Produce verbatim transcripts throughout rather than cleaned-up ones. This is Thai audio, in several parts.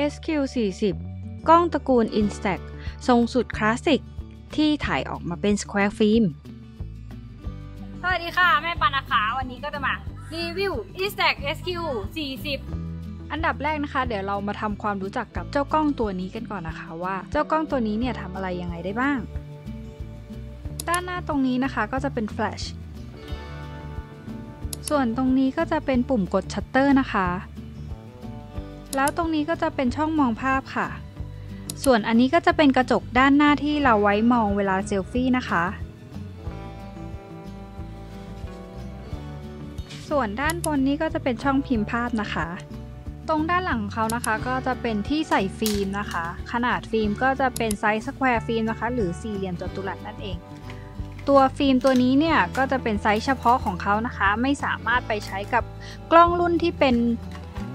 เอส คิว สี่สิบ กล้องตระกูล Instax ทรงสุดคลาสสิกที่ถ่ายออกมาเป็นสแควร์ฟิล์มสวัสดีค่ะแม่ปานะคะวันนี้ก็จะมารีวิว Instax เอส คิว สี่สิบ อันดับแรกนะคะเดี๋ยวเรามาทำความรู้จักกับเจ้ากล้องตัวนี้กันก่อนนะคะว่าเจ้ากล้องตัวนี้เนี่ยทำอะไรยังไงได้บ้างด้านหน้าตรงนี้นะคะก็จะเป็นแฟลชส่วนตรงนี้ก็จะเป็นปุ่มกดชัตเตอร์นะคะแล้วตรงนี้ก็จะเป็นช่องมองภาพค่ะส่วนอันนี้ก็จะเป็นกระจกด้านหน้าที่เราไว้มองเวลาเซลฟี่นะคะส่วนด้านบนนี้ก็จะเป็นช่องพิมพ์ภาพนะคะตรงด้านหลังเขานะคะก็จะเป็นที่ใส่ฟิล์มนะคะขนาดฟิล์มก็จะเป็นไซส์สแควร์ฟิล์มนะคะหรือสี่เหลี่ยมจัตุรัสนั่นเองตัวฟิล์มตัวนี้เนี่ยก็จะเป็นไซส์เฉพาะของเขานะคะไม่สามารถไปใช้กับกล้องรุ่นที่เป็น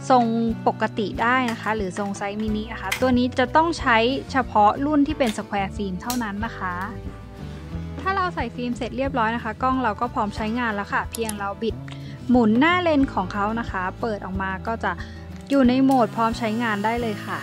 ทรงปกติได้นะคะหรือทรงไซส์มินินะคะตัวนี้จะต้องใช้เฉพาะรุ่นที่เป็นสแควร์ฟิล์มเท่านั้นนะคะถ้าเราใส่ฟิล์มเสร็จเรียบร้อยนะคะกล้องเราก็พร้อมใช้งานแล้วค่ะเพียงเราบิดหมุนหน้าเลนส์ของเขานะคะเปิดออกมาก็จะอยู่ในโหมดพร้อมใช้งานได้เลยค่ะ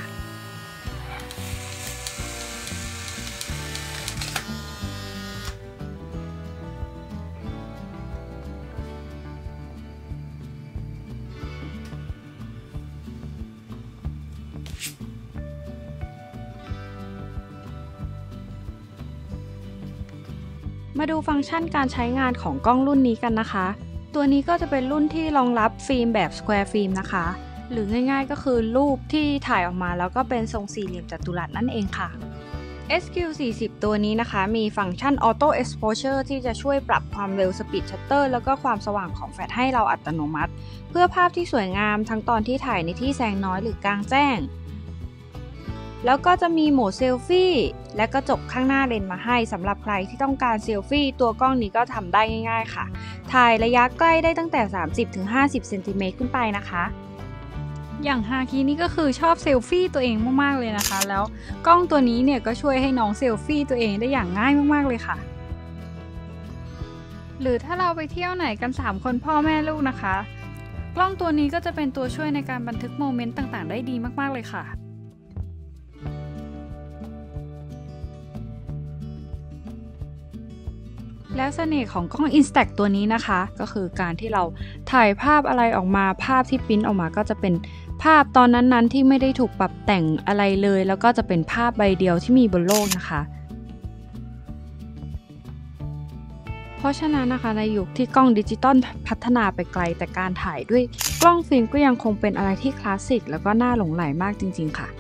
มาดูฟังก์ชันการใช้งานของกล้องรุ่นนี้กันนะคะตัวนี้ก็จะเป็นรุ่นที่รองรับฟิล์มแบบสแควร์ฟิล์มนะคะหรือง่ายๆก็คือรูปที่ถ่ายออกมาแล้วก็เป็นทรงสี่เหลี่ยมจัตุรัสนั่นเองค่ะ เอส คิว สี่สิบ ตัวนี้นะคะมีฟังก์ชัน Auto Exposure ที่จะช่วยปรับความเร็ว Speed Shutter แล้วก็ความสว่างของแฟลชให้เราอัตโนมัติเพื่อภาพที่สวยงามทั้งตอนที่ถ่ายในที่แสงน้อยหรือกลางแจ้งแล้วก็จะมีโหมดเซลฟี่และกระจกข้างหน้าเลนส์มาให้สำหรับใครที่ต้องการเซลฟี่ตัวกล้องนี้ก็ทำได้ง่ายๆค่ะถ่ายระยะใกล้ได้ตั้งแต่ สามสิบถึงห้าสิบ เซนติเมตรขึ้นไปนะคะอย่างฮาคินี่ก็คือชอบเซลฟี่ตัวเองมากๆเลยนะคะแล้วกล้องตัวนี้เนี่ยก็ช่วยให้น้องเซลฟี่ตัวเองได้อย่างง่ายมากๆเลยค่ะหรือถ้าเราไปเที่ยวไหนกันสามคนพ่อแม่ลูกนะคะกล้องตัวนี้ก็จะเป็นตัวช่วยในการบันทึกโมเมนต์ต่างๆได้ดีมากๆเลยค่ะแล้วเสน่ห์ของกล้อง Instax ตัวนี้นะคะก็คือการที่เราถ่ายภาพอะไรออกมาภาพที่ปริ้นออกมาก็จะเป็นภาพตอนนั้นๆที่ไม่ได้ถูกปรับแต่งอะไรเลยแล้วก็จะเป็นภาพใบเดียวที่มีบนโลกนะคะเพราะฉะนั้นนะคะในยุคที่กล้องดิจิตอลพัฒนาไปไกลแต่การถ่ายด้วยกล้องฟิล์มก็ยังคงเป็นอะไรที่คลาสสิกแล้วก็น่าหลงใหลมากจริงๆค่ะ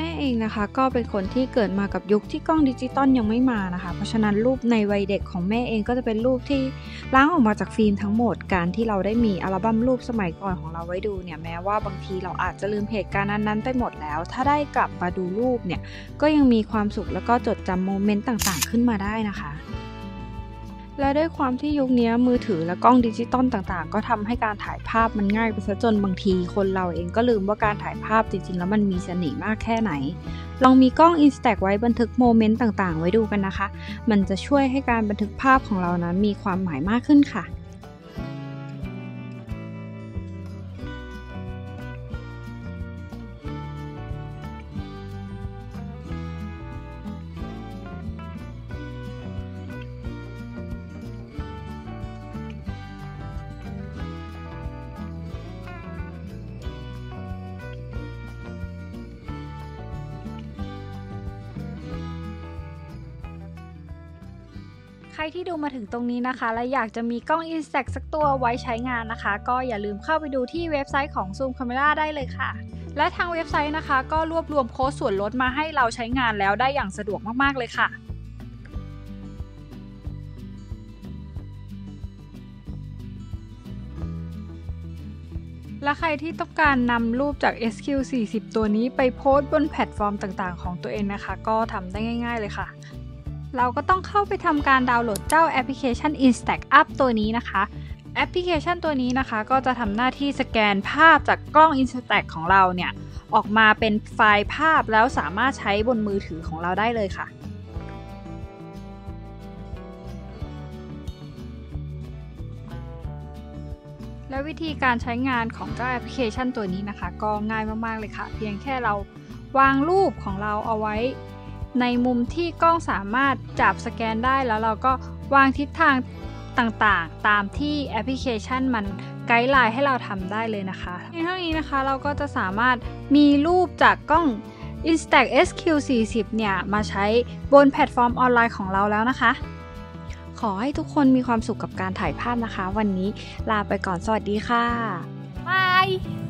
แม่เองนะคะก็เป็นคนที่เกิดมากับยุคที่กล้องดิจิตอลยังไม่มานะคะเพราะฉะนั้นรูปในวัยเด็กของแม่เองก็จะเป็นรูปที่ล้างออกมาจากฟิล์มทั้งหมดการที่เราได้มีอัลบั้มรูปสมัยก่อนของเราไว้ดูเนี่ยแม้ว่าบางทีเราอาจจะลืมเหตุการณ์นั้นๆไปหมดแล้วถ้าได้กลับมาดูรูปเนี่ยก็ยังมีความสุขแล้วก็จดจำโมเมนต์ต่างๆขึ้นมาได้นะคะและด้วยความที่ยุคนี้มือถือและกล้องดิจิตอลต่างๆก็ทำให้การถ่ายภาพมันง่ายไปซะจนบางทีคนเราเองก็ลืมว่าการถ่ายภาพจริงๆแล้วมันมีเสน่ห์มากแค่ไหนลองมีกล้อง Instax ไว้บันทึกโมเมนต์ต่างๆไว้ดูกันนะคะมันจะช่วยให้การบันทึกภาพของเรานั้นมีความหมายมากขึ้นค่ะใครที่ดูมาถึงตรงนี้นะคะและอยากจะมีกล้อง Instax สักตัวไว้ใช้งานนะคะก็อย่าลืมเข้าไปดูที่เว็บไซต์ของ Zoom Camera ได้เลยค่ะและทางเว็บไซต์นะคะก็รวบรวมโค้ดส่วนลดมาให้เราใช้งานแล้วได้อย่างสะดวกมากๆเลยค่ะและใครที่ต้องการนำรูปจาก เอส คิว สี่สิบ ตัวนี้ไปโพสต์บนแพลตฟอร์มต่างๆของตัวเองนะคะก็ทำได้ง่ายๆเลยค่ะเราก็ต้องเข้าไปทำการดาวน์โหลดเจ้าแอปพลิเคชัน InstaUp ตัวนี้นะคะแอปพลิเคชันตัวนี้นะคะก็จะทำหน้าที่สแกนภาพจากกล้อง Instax ของเราเนี่ยออกมาเป็นไฟล์ภาพแล้วสามารถใช้บนมือถือของเราได้เลยค่ะ และวิธีการใช้งานของเจ้าแอปพลิเคชันตัวนี้นะคะก็ง่ายมากๆเลยค่ะเพียงแค่เราวางรูปของเราเอาไว้ในมุมที่กล้องสามารถจับสแกนได้แล้วเราก็วางทิศทางต่างๆตามที่แอปพลิเคชันมันไกด์ไลน์ให้เราทำได้เลยนะคะในเท่านี้นะคะเราก็จะสามารถมีรูปจากกล้อง Instax เอส คิว สี่สิบ เนี่ยมาใช้บนแพลตฟอร์มออนไลน์ของเราแล้วนะคะขอให้ทุกคนมีความสุขกับการถ่ายภาพนะคะวันนี้ลาไปก่อนสวัสดีค่ะบาย